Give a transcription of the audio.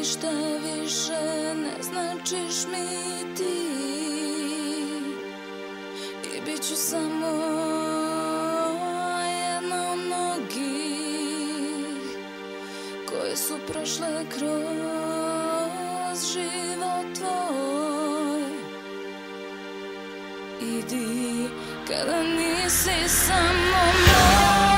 ništa više ne značiš mi ti I bit ću samo jedna od mnogih koje su prošle kroz život tvoj Idi kada nisi samo moj